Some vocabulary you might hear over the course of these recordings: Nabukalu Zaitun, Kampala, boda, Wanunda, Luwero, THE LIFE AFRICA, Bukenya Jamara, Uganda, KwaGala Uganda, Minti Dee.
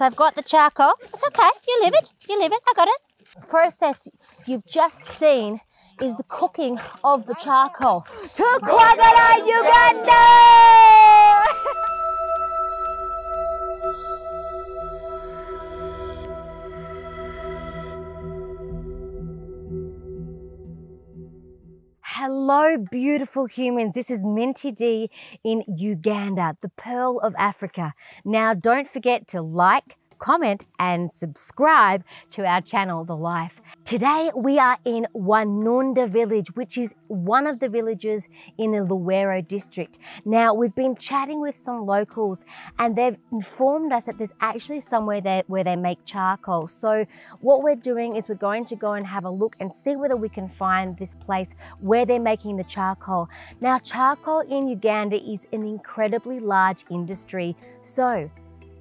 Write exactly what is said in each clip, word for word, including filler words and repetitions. So I've got the charcoal. It's okay, you leave it, you leave it, I got it. The process you've just seen is the cooking of the charcoal. To KwaGala Uganda! Hello, beautiful humans. This is Minti Dee in Uganda, the pearl of Africa. Now, don't forget to like, comment and subscribe to our channel, The Life. Today, we are in Wanunda village, which is one of the villages in the Luwero district. Now, we've been chatting with some locals and they've informed us that there's actually somewhere there where they make charcoal. So what we're doing is we're going to go and have a look and see whether we can find this place where they're making the charcoal. Now, charcoal in Uganda is an incredibly large industry. So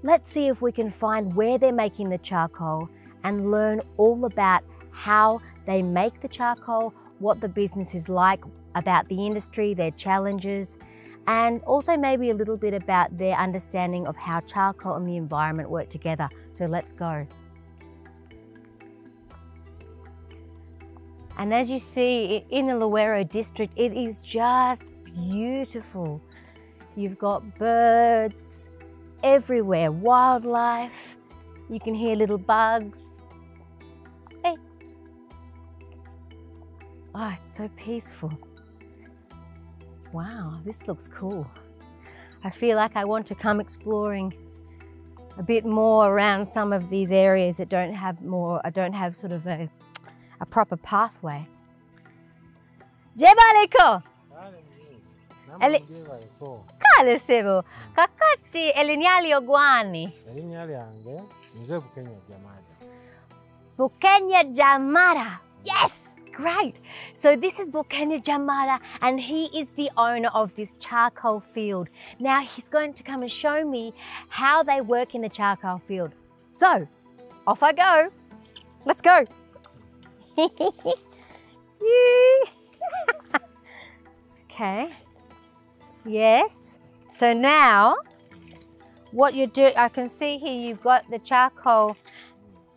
let's see if we can find where they're making the charcoal and learn all about how they make the charcoal, what the business is like, about the industry, their challenges, and also maybe a little bit about their understanding of how charcoal and the environment work together. So let's go. And as you see in the Luwero district, it is just beautiful. You've got birds everywhere, wildlife, you can hear little bugs. Hey. Oh, it's so peaceful. Wow, this looks cool. I feel like I want to come exploring a bit more around some of these areas that don't have more, I don't have sort of a, a proper pathway. Jebaliko! Ele Kale sebo kakati elinyali ogwani elinyali yange nze Bukenya Jamara Bukenya Jamara. Yes, great. So this is Bukenya Jamara and he is the owner of this charcoal field. Now he's going to come and show me how they work in the charcoal field. So off I go. Let's go. Okay. Yes. So now, what you're doing, I can see here you've got the charcoal.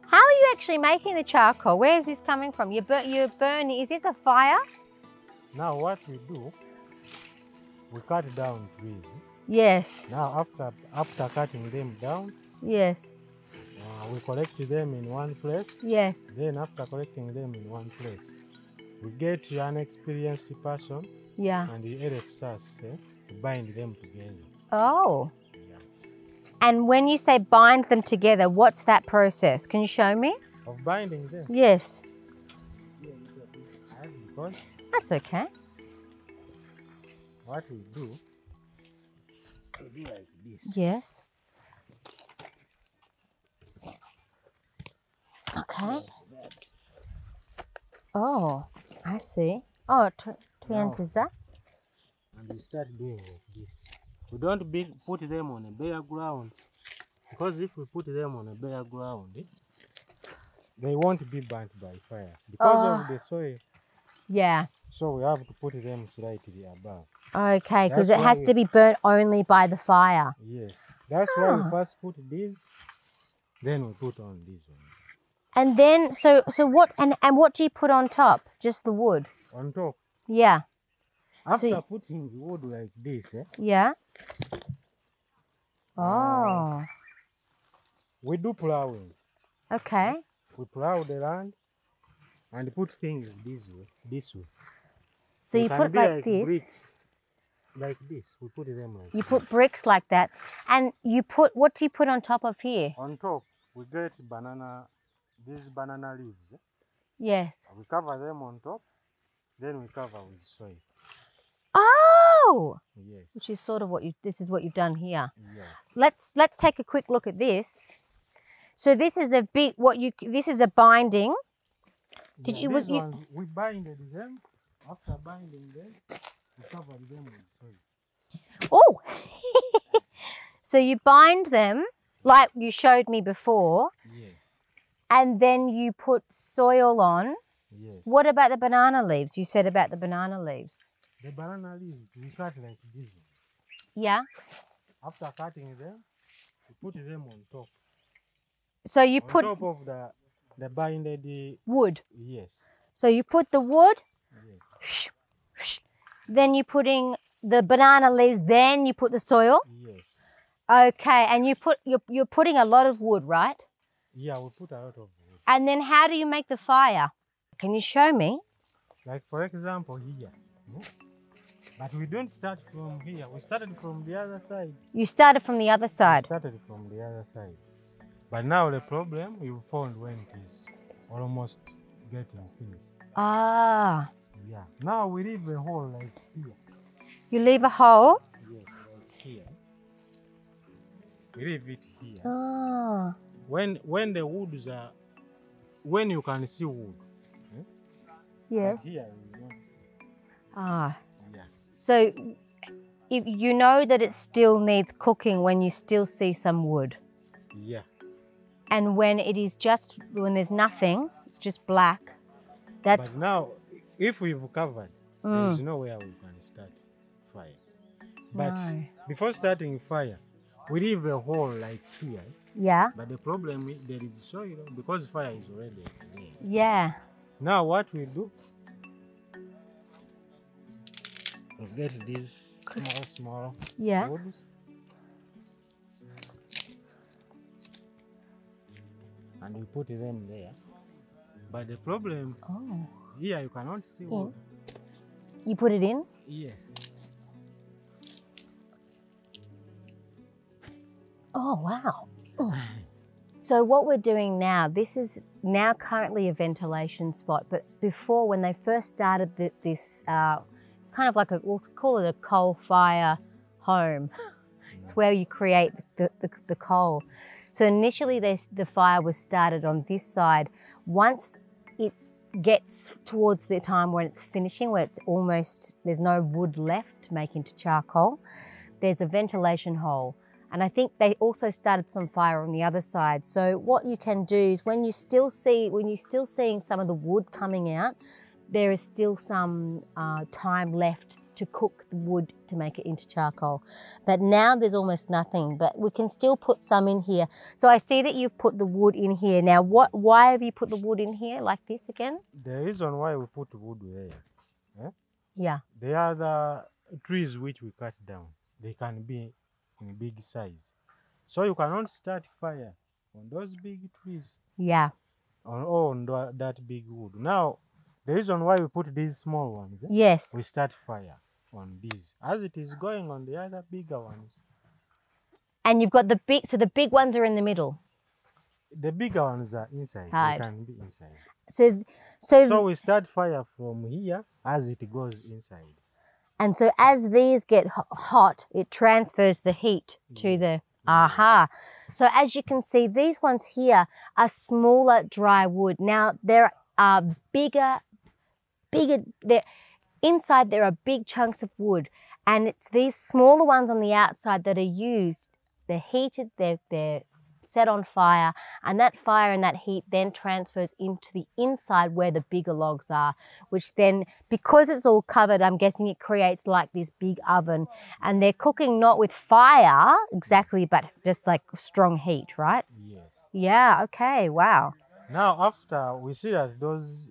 How are you actually making the charcoal? Where is this coming from? You're, bur you're burning, is this a fire? Now what we do, we cut down trees. Yes. Now after, after cutting them down, yes. Uh, we collect them in one place. Yes. Then after collecting them in one place, we get an experienced person. Yeah. And he helps us eh, to bind them together. Oh. Yeah. And when you say bind them together, what's that process? Can you show me? Of binding them? Yes. That's okay. What we do, we do like this. Yes. Okay. Like oh, I see. Oh, now, and we start doing like this. We don't be, put them on a bare ground, because if we put them on a bare ground, eh, they won't be burnt by fire because oh. of the soil. Yeah. So we have to put them slightly above. Okay, because it has we, to be burnt only by the fire. Yes. That's oh. why we first put this, then we put on this one. And then, so so what? And and what do you put on top? Just the wood. On top. Yeah. After so, putting the wood like this, eh? Yeah. Oh. Uh, we do plowing. Okay. We plow the land and put things this way. This way. So it you put like, like this. Bricks, like this. We put them like. You this. Put bricks like that, and you put what do you put on top of here? On top, we get banana. These banana leaves. Eh? Yes. We cover them on top. Then we cover with soil. Oh! Yes. Which is sort of what you, this is what you've done here. Yes. Let's, let's take a quick look at this. So this is a big, what you, this is a binding. Did yeah, you, was ones, you? We binded them. After binding them, we covered them with soil. Oh! So you bind them, like you showed me before. Yes. And then you put soil on. Yes. What about the banana leaves? You said about the banana leaves. The banana leaves, we cut like this. Yeah. After cutting them, we put them on top. So you on put top of the the binded the wood. Yes. So you put the wood. Yes. Whoosh, whoosh. Then you're putting the banana leaves. Then you put the soil. Yes. Okay, and you put you're you're putting a lot of wood, right? Yeah, we put a lot of wood. And then how do you make the fire? Can you show me? Like for example here. But we don't start from here. We started from the other side. You started from the other side. We started from the other side. But now the problem you found when it is almost getting finished. Ah. Yeah. Now we leave a hole like here. You leave a hole? Yes, like here. We leave it here. Ah. When when the woods are, when you can see wood. Eh? Yes. Here you don't see. Ah. Yeah. So, if you know that it still needs cooking when you still see some wood. Yeah. And when it is just when there's nothing, it's just black. That's. But now, if we've covered, mm. there's nowhere we can start fire. But no. Before starting fire, we leave a hole like here. Yeah. But the problem is there is soil because fire is already there. Yeah. Now what we do? We get these small, small yeah. woods. And we put them there. But the problem, oh. here you cannot see wood. You put it in? Yes. Oh, wow. So what we're doing now, this is now currently a ventilation spot, but before when they first started the, this, uh, it's kind of like a, we'll call it a coal fire home. It's where you create the, the, the coal. So initially they, the fire was started on this side. Once it gets towards the time when it's finishing, where it's almost, there's no wood left to make into charcoal, there's a ventilation hole. And I think they also started some fire on the other side. So what you can do is when you still see, when you're still seeing some of the wood coming out, there is still some uh, time left to cook the wood to make it into charcoal. But now there's almost nothing, but we can still put some in here. So I see that you've put the wood in here. Now, what? Why have you put the wood in here like this again? The reason why we put wood there, eh? Yeah. They are the trees which we cut down. They can be in big size, so you cannot start fire on those big trees, yeah, or on, on that big wood. Now the reason why we put these small ones, eh? Yes, we start fire on these as it is going on the other bigger ones. And you've got the big, so the big ones are in the middle, the bigger ones are inside. Right. They can be inside, so so so we start fire from here as it goes inside. And so as these get hot, it transfers the heat to the, aha. So as you can see, these ones here are smaller dry wood. Now there are bigger, bigger, inside there are big chunks of wood. And it's these smaller ones on the outside that are used, they're heated, they're, they're set on fire, and that fire and that heat then transfers into the inside where the bigger logs are, which then, because it's all covered, I'm guessing it creates like this big oven, and they're cooking not with fire exactly, but just like strong heat, right? Yes. Yeah, okay, wow. Now after we see that those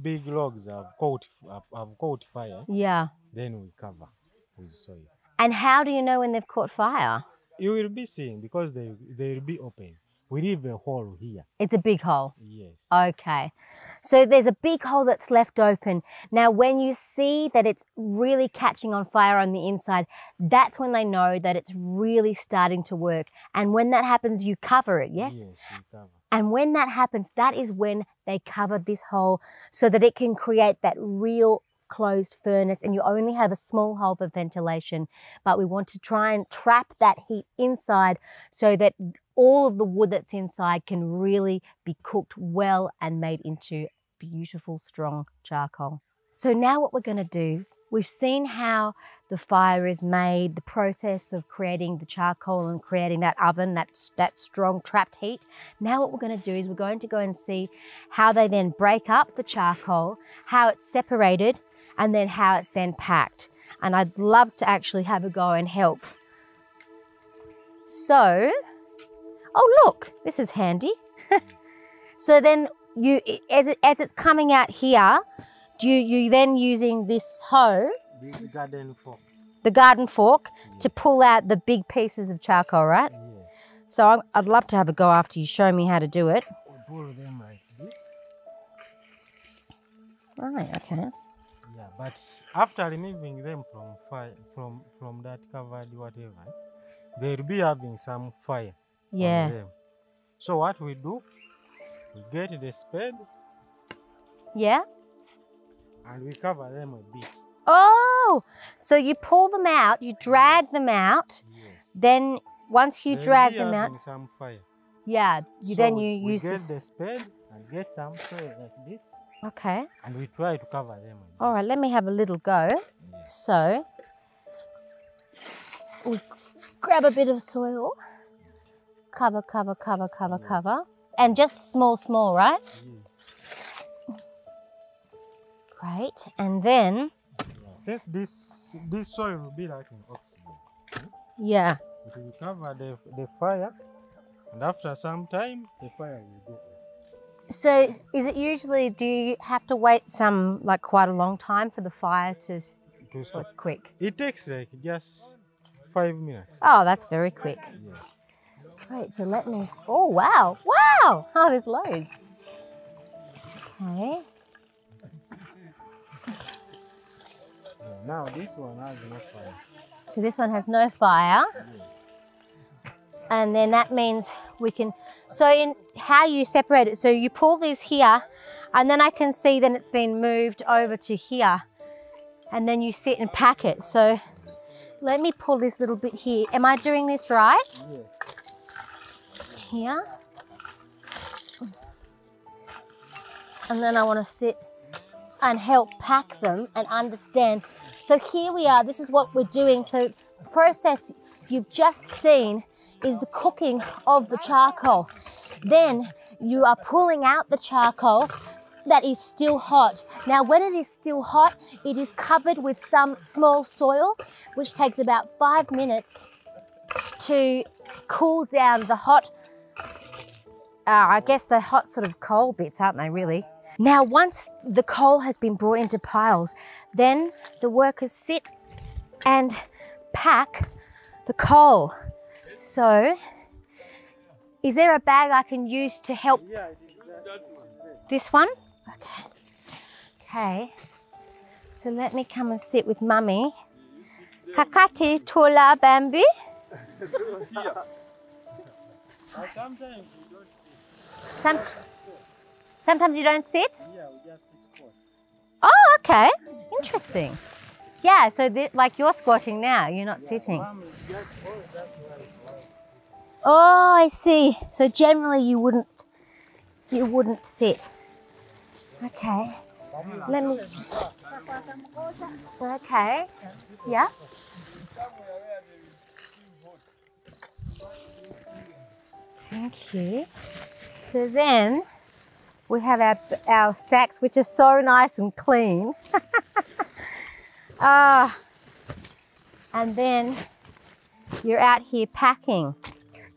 big logs have caught, have, have caught fire, yeah, then we cover with soil. And how do you know when they've caught fire? You will be seeing because they they will be open. We leave a hole here. It's a big hole. Yes. Okay. So there's a big hole that's left open. Now when you see that it's really catching on fire on the inside, that's when they know that it's really starting to work. And when that happens, you cover it, yes? Yes, we cover. And when that happens, that is when they cover this hole so that it can create that real closed furnace, and you only have a small hole for ventilation, but we want to try and trap that heat inside so that all of the wood that's inside can really be cooked well and made into beautiful, strong charcoal. So now what we're going to do, we've seen how the fire is made, the process of creating the charcoal and creating that oven, that, that strong trapped heat. Now what we're going to do is we're going to go and see how they then break up the charcoal, how it's separated, and then how it's then packed. And I'd love to actually have a go and help. So oh look, this is handy. So then you, as, it, as it's coming out here, do you, you then using this hoe, this garden fork, the garden fork, yeah, to pull out the big pieces of charcoal, right? Yeah. So I'm, I'd love to have a go after you show me how to do it. We pull them like this. Right, okay. Yeah, but after removing them from fire, from from that covered whatever, they'll be having some fire. Yeah. On them. So what we do, we get the spade. Yeah. And we cover them a bit. Oh, so you pull them out, you drag yes. them out, yes. then once you then drag them out, some fire. Yeah, you, so then you we use. We get this. the spade and get some fire like this. Okay. And we try to cover them. All right, let me have a little go. Yeah. So we grab a bit of soil, cover, cover, cover, cover, yes. cover, and just small, small, right? Yeah. Great, and then. Since this this soil will be like an oxygen, okay? Yeah. It will cover the, the fire, and after some time, the fire will go. So, is it usually, do you have to wait some, like quite a long time for the fire to, to stop? It's quick. It takes like just five minutes. Oh, that's very quick. Yeah. Great, so let me, oh wow, wow! Oh, there's loads. Okay. Now this one has no fire. So this one has no fire. Yes. And then that means we can, so in how you separate it, so you pull these here and then I can see then it's been moved over to here and then you sit and pack it. So let me pull this little bit here. Am I doing this right? Yes. Here. And then I want to sit and help pack them and understand. So here we are, this is what we're doing. So the process you've just seen is the cooking of the charcoal. Then you are pulling out the charcoal that is still hot. Now when it is still hot, it is covered with some small soil, which takes about five minutes to cool down the hot, uh, I guess the hot sort of coal bits, aren't they really? Now, once the coal has been brought into piles, then the workers sit and pack the coal. So, is there a bag I can use to help? Yeah, it is that. This one? Okay. Okay. So let me come and sit with Mummy. Kakati Tola Bambi. Sometimes you don't see. Sometimes you don't sit? Yeah, we just squat. Oh, okay. Interesting. Yeah, so like you're squatting now, you're not yeah, sitting. Mom is just old, that's why it's old. Oh, I see. So generally you wouldn't you wouldn't sit. Okay. Let me see. Okay. Yeah. Thank you. So then we have our, our sacks, which are so nice and clean. uh, and then you're out here packing.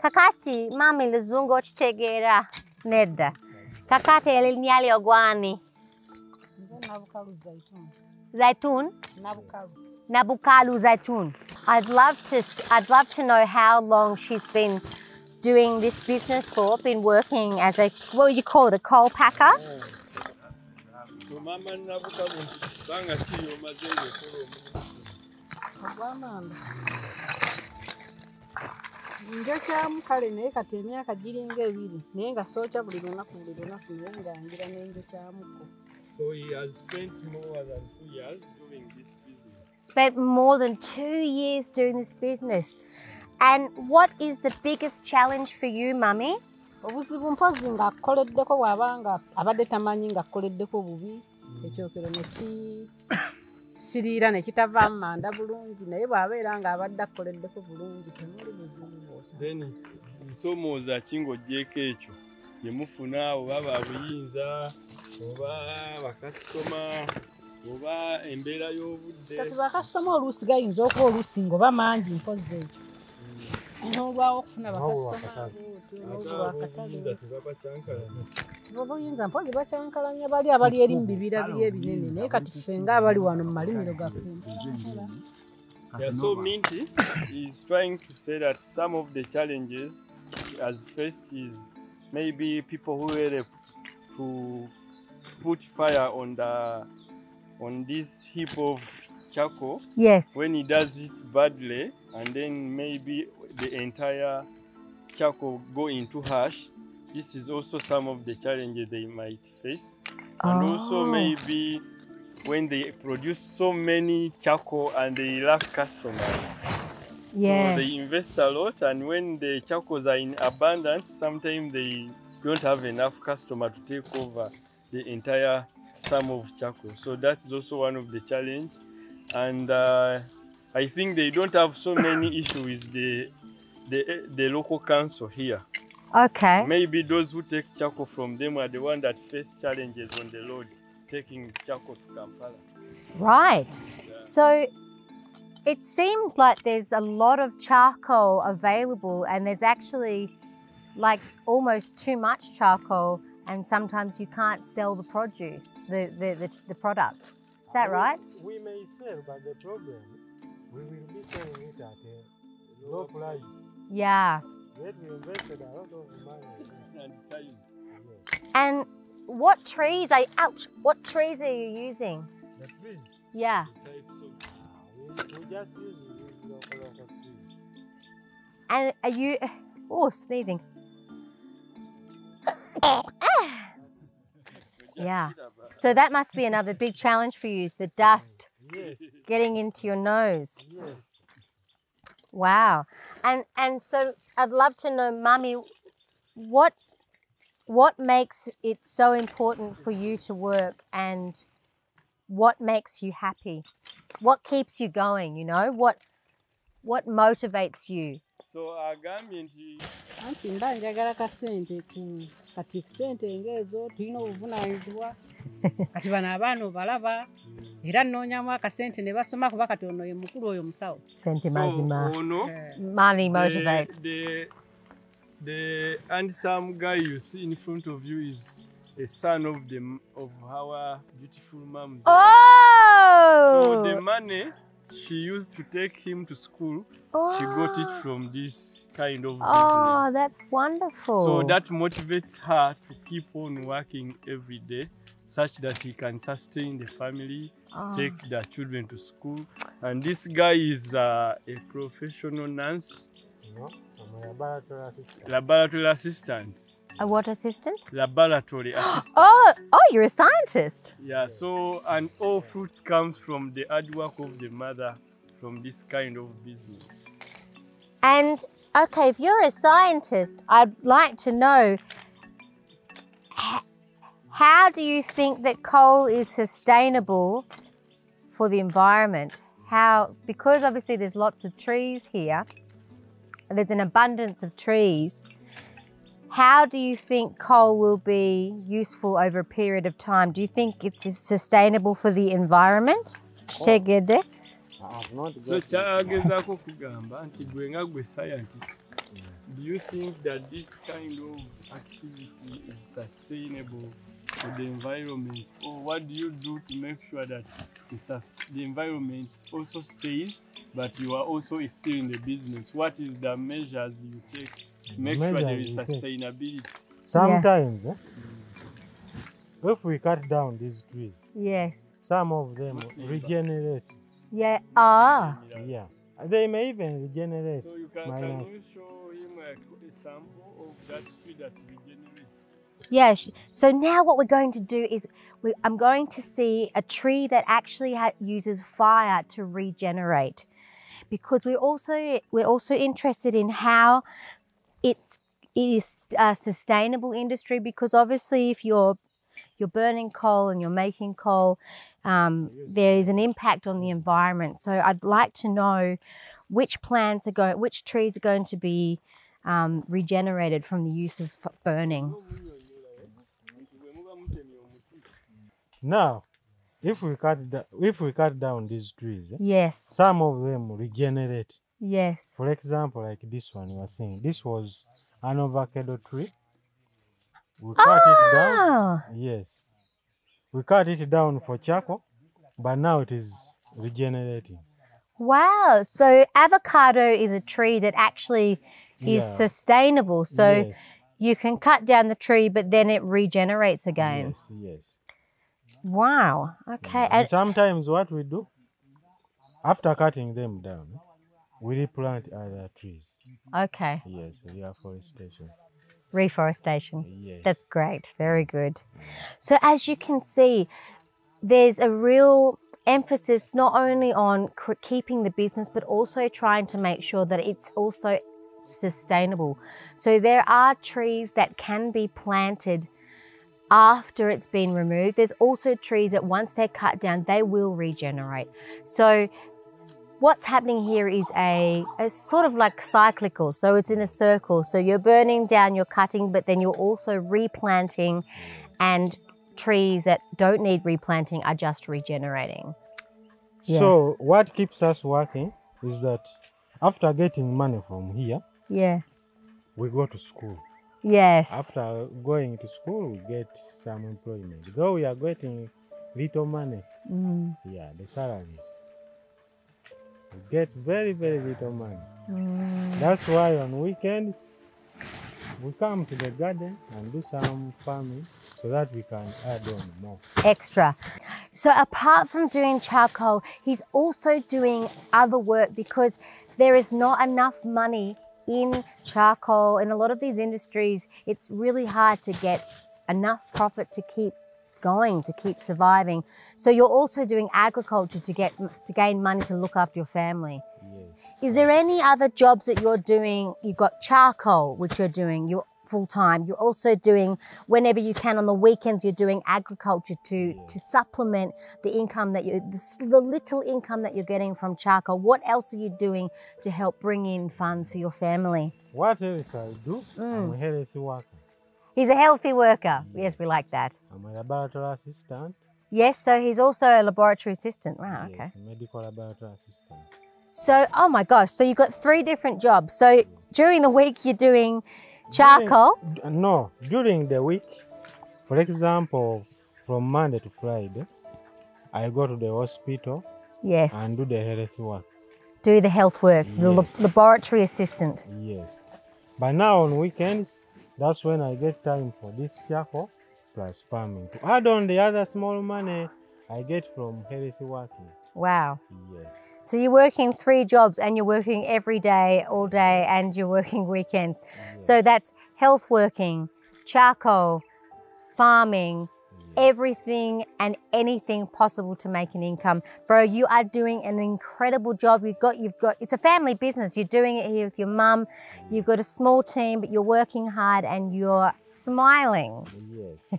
Kakati, mami lizungo chitegera neda. Kakati elinyali ogwani. Nabukalu zaitun. Zaitun? Nabukalu. Nabukalu zaitun. I'd love to, I'd love to know how long she's been doing this business for, been working as a, what would you call it, a coal packer? So he has spent more than two years doing this business. Spent more than two years doing this business. And what is the biggest challenge for you, Mummy? Then nsomooza kingo gyeko ekyo gye mufuna oba babuyinza oba bakasitoma oba embeera y'obudde kati bakasitoma oluusi gayinza okuba oluusi ng'oba mangi nkoze ekyo. Noba okufuna bakasitoma. Noba akatale. Noba yinza mpozi bacyankalanya bali abali eri mbibira biri ebinene naye kati tusenga abali wano mu malimiro gafunda. Yeah, so Minti is trying to say that some of the challenges as faced is maybe people who were able to put fire on the on this heap of charcoal. Yes. When he does it badly, and then maybe the entire charcoal go into ash. This is also some of the challenges they might face, and oh. also maybe. When they produce so many charcoal and they lack customers. Yes. So they invest a lot, and when the charcoals are in abundance, sometimes they don't have enough customers to take over the entire sum of charcoal. So that is also one of the challenge. And uh, I think they don't have so many issues with the, the, the local council here. Okay. Maybe those who take charcoal from them are the ones that face challenges on the road. Taking charcoal to Kampala. Right. Yeah. So it seems like there's a lot of charcoal available, and there's actually like almost too much charcoal, and sometimes you can't sell the produce, the, the, the, the product. Is that we, right? We may sell, but the problem, we will be selling it at a low price. Yeah. Yet we invested a lot of money and time. And what trees are ouch? What trees are you using? The trees. Yeah. The types of trees. We, we just use these local, local trees. And are you? Oh, sneezing. Yeah. So that must be another big challenge for you: is the dust yes. getting into your nose? Yes. Wow. And and so I'd love to know, Mummy, what. What makes it so important for you to work, and what makes you happy? What keeps you going, you know? What what motivates you? So agambye nti anti mba njagala kasente ku kati kusente engezo tulina obuvunaanyizibwa kati bana abaana balaba era nnoonyamu akasente ne basoma kuba katono ye mukulu oyo musawo. Sente mazima. Money motivates. The handsome guy you see in front of you is a son of the of our beautiful mom. Oh! So the money she used to take him to school, oh. she got it from this kind of oh, business. Oh, that's wonderful. So that motivates her to keep on working every day, such that he can sustain the family, oh. take the children to school. And this guy is uh, a professional nurse. No. Laboratory assistant. Laboratory assistant. A what assistant? Laboratory assistant. Oh, oh, you're a scientist. Yeah, so, and all fruits comes from the hard work of the mother from this kind of business. And, okay, if you're a scientist, I'd like to know, how do you think that coal is sustainable for the environment? How, because obviously there's lots of trees here, there's an abundance of trees. How do you think coal will be useful over a period of time? Do you think it's sustainable for the environment? Oh. Tegede. So, do you think that this kind of activity is sustainable for the environment? Or what do you do to make sure that the environment also stays, but you are also still in the business? What is the measures you take to make sure there is sustainability? Sometimes, yeah. eh, if we cut down these trees, yes, some of them regenerate. Yeah. Ah. Yeah. They may even regenerate. So you can, can you show him a sample of that tree that regenerates? Yeah, so now what we're going to do is we, I'm going to see a tree that actually ha uses fire to regenerate, because we're also we're also interested in how it's it is a sustainable industry, because obviously if you're you're burning coal and you're making coal, um, there is an impact on the environment. So I'd like to know which plants are going, which trees are going to be um, regenerated from the use of burning. Now, if we cut if we cut down these trees, yes, some of them regenerate. Yes. For example, like this one you were saying, this was an avocado tree. We cut ah! it down. Yes. We cut it down for charcoal, but now it is regenerating. Wow. So avocado is a tree that actually is yeah. sustainable. So yes. you can cut down the tree, but then it regenerates again. Yes, yes. Wow. Okay. Yeah. And, and sometimes what we do, after cutting them down, we replant other trees. Okay. Yes, reforestation. Reforestation. Yes. That's great. Very good. So as you can see, there's a real emphasis not only on keeping the business, but also trying to make sure that it's also sustainable. So there are trees that can be planted after it's been removed. There's also trees that once they're cut down, they will regenerate. So what's happening here is a, a sort of like cyclical. So it's in a circle. So you're burning down, you're cutting, but then you're also replanting, and trees that don't need replanting are just regenerating. Yeah. So what keeps us working is that after getting money from here, yeah, we go to school. Yes. After going to school, we get some employment. Though we are getting little money, mm. yeah, the salaries. We get very, very little money. Mm. That's why on weekends, we come to the garden and do some farming so that we can add on more. Extra. So apart from doing charcoal, he's also doing other work, because there is not enough money in charcoal. In a lot of these industries, it's really hard to get enough profit to keep going, to keep surviving. So you're also doing agriculture to get to gain money to look after your family. Is there any other jobs that you're doing? You've got charcoal, which you're doing, you're full-time. You're also doing, whenever you can on the weekends, you're doing agriculture to, yes. to supplement the income that you, the, the little income that you're getting from charcoal. What else are you doing to help bring in funds for your family? What else I do? Mm. I'm a healthy worker. He's a healthy worker. Yes, yes, we like that. I'm a laboratory assistant. Yes, so he's also a laboratory assistant. Wow, yes, okay. Medical laboratory assistant. So, oh my gosh, so you've got three different jobs. So during the week, you're doing charcoal? During, no, during the week, for example, from Monday to Friday, I go to the hospital yes. and do the health work. Do the health work, yes. the lab laboratory assistant. Yes. But now on weekends, that's when I get time for this charcoal plus farming. To add on the other small money I get from health working. Wow. Yes. So you're working three jobs, and you're working every day, all day, and you're working weekends. Yes. So that's health working, charcoal, farming, yes. everything and anything possible to make an income. Bro, you are doing an incredible job. You've got, you've got, it's a family business. You're doing it here with your mum. You've got a small team, but you're working hard and you're smiling. Yes.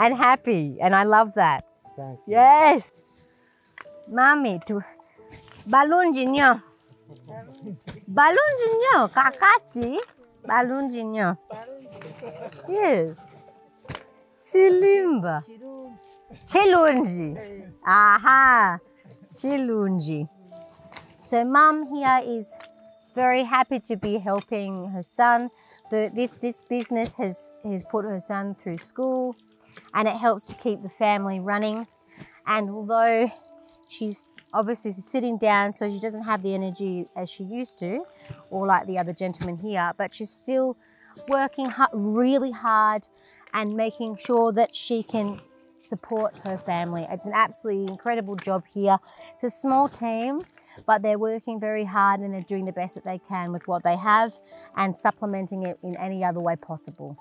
And happy. And I love that. Thank you. Yes. Mami tu balungi nyo balungi nyo kakati balungi nyo yes silimba chilunji aha chilunji. So mum here is very happy to be helping her son. The, this this business has has put her son through school, and it helps to keep the family running. And although she's obviously sitting down, so she doesn't have the energy as she used to, or like the other gentleman here, but she's still working hard, really hard, and making sure that she can support her family. It's an absolutely incredible job here. It's a small team, but they're working very hard and they're doing the best that they can with what they have and supplementing it in any other way possible.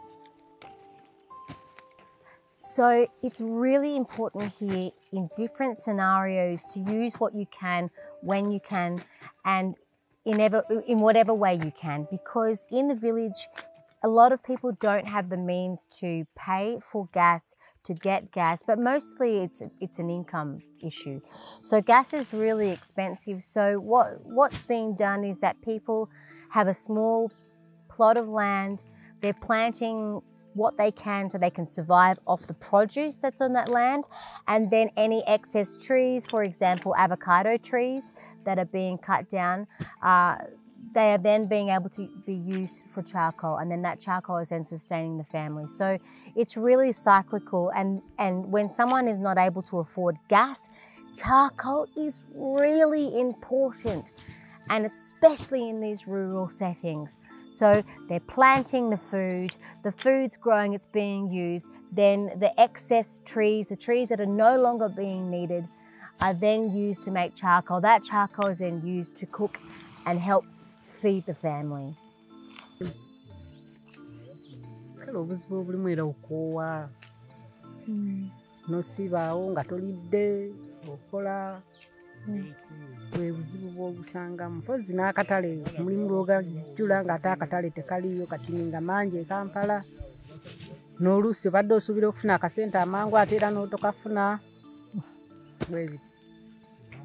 So it's really important here in different scenarios to use what you can, when you can, and in, ever, in whatever way you can, because in the village, a lot of people don't have the means to pay for gas, to get gas, but mostly it's, it's an income issue. So gas is really expensive. So what, what's being done is that people have a small plot of land, they're planting what they can so they can survive off the produce that's on that land, and then any excess trees, for example avocado trees that are being cut down, uh, they are then being able to be used for charcoal, and then that charcoal is then sustaining the family. So it's really cyclical, and, and when someone is not able to afford gas, charcoal is really important, and especially in these rural settings. So they're planting the food, the food's growing, it's being used, then the excess trees, the trees that are no longer being needed, are then used to make charcoal. That charcoal is then used to cook and help feed the family. Mm.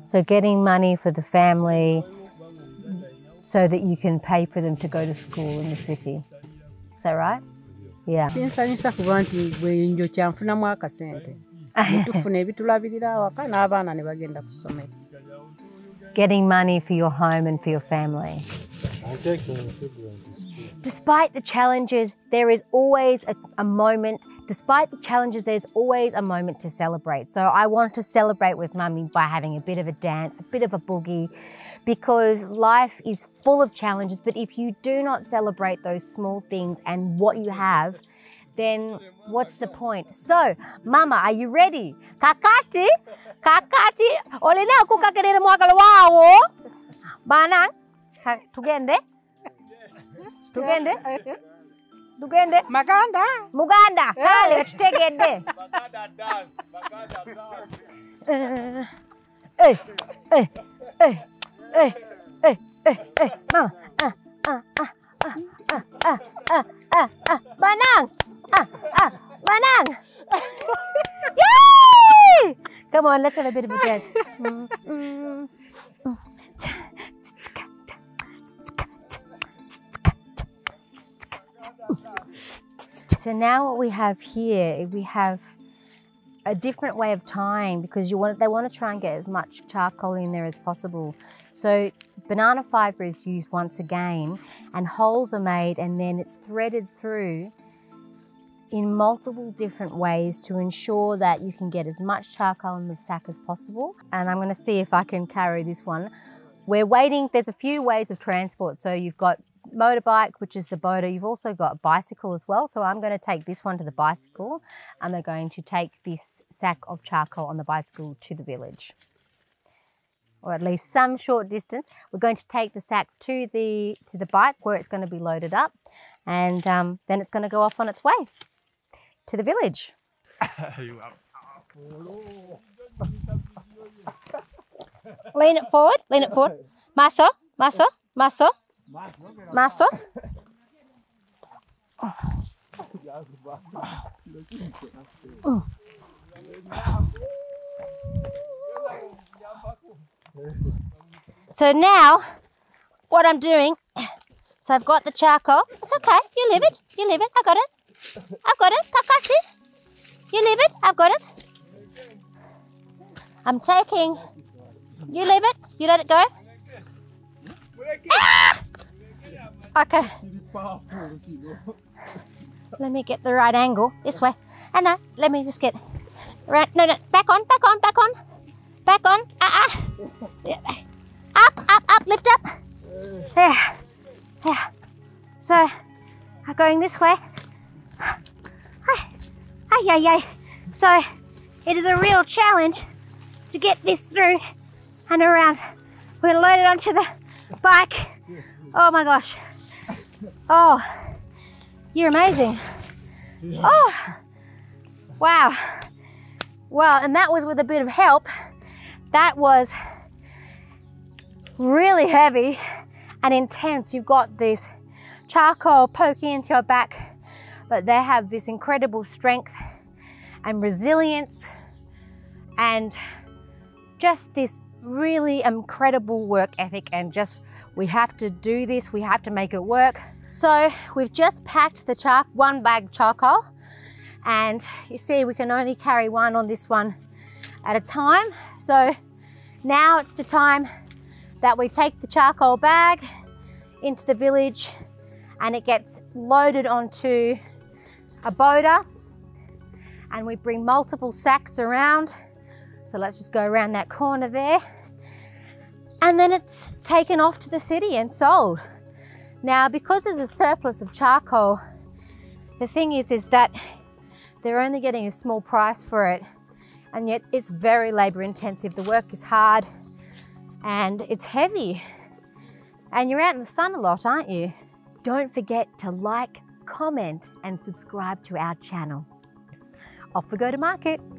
So getting money for the family so that you can pay for them to go to school in the city. Is that right? Yeah. Getting money for your home and for your family. Despite the challenges, there is always a, a moment. Despite the challenges, there's always a moment to celebrate. So I want to celebrate with Mummy by having a bit of a dance, a bit of a boogie, because life is full of challenges. But if you do not celebrate those small things and what you have, then what's the point? So, Mama, are you ready? Kakati, kakati, olina kukakerele mwagala wawo. Bana, tugende, tugende, tugende. Maganda, Muganda, kale, tegende. Maganda dance, Maganda dance. Eh, eh, eh, eh, eh, eh, eh, Mama, ah, ah, ah, ah, ah, ah, ah, ah, Banang. Ah, ah, Manang! Yay! Come on, let's have a bit of a dance. Mm, mm. So now what we have here, we have a different way of tying, because you want they want to try and get as much charcoal in there as possible. So banana fibre is used once again, and holes are made, and then it's threaded through in multiple different ways to ensure that you can get as much charcoal in the sack as possible. And I'm going to see if I can carry this one. We're waiting, there's a few ways of transport. So you've got motorbike, which is the boda. You've also got bicycle as well. So I'm going to take this one to the bicycle, and they're going to take this sack of charcoal on the bicycle to the village, or at least some short distance. We're going to take the sack to the, to the bike where it's going to be loaded up, and um, then it's going to go off on its way to the village. Lean it forward, lean it forward. Maso, maso, maso, maso. So now, what I'm doing, so I've got the charcoal. It's okay, you leave it, you leave it, I got it. I've got it, Kakati. You leave it, I've got it. I'm taking. You leave it, you let it go. Ah! Okay. Let me get the right angle, this way. And no, let me just get, right, no, no, back on, back on, back on. Back on, ah, ah. Up, up, up, lift up. There, there. So, I'm going this way. Ay, ay, ay. So it is a real challenge to get this through and around. We're going to load it onto the bike. Oh my gosh. Oh, you're amazing. Oh, wow. Well, and that was with a bit of help. That was really heavy and intense. You've got this charcoal poking into your back, but they have this incredible strength and resilience and just this really incredible work ethic, and just we have to do this, we have to make it work. So we've just packed the char- one bag charcoal, and you see we can only carry one on this one at a time. So now it's the time that we take the charcoal bag into the village and it gets loaded onto a boda, and we bring multiple sacks around. So let's just go around that corner there. And then it's taken off to the city and sold. Now, because there's a surplus of charcoal, the thing is, is that they're only getting a small price for it. And yet it's very labor intensive. The work is hard and it's heavy. And you're out in the sun a lot, aren't you? Don't forget to like, comment and subscribe to our channel. Off we go to market.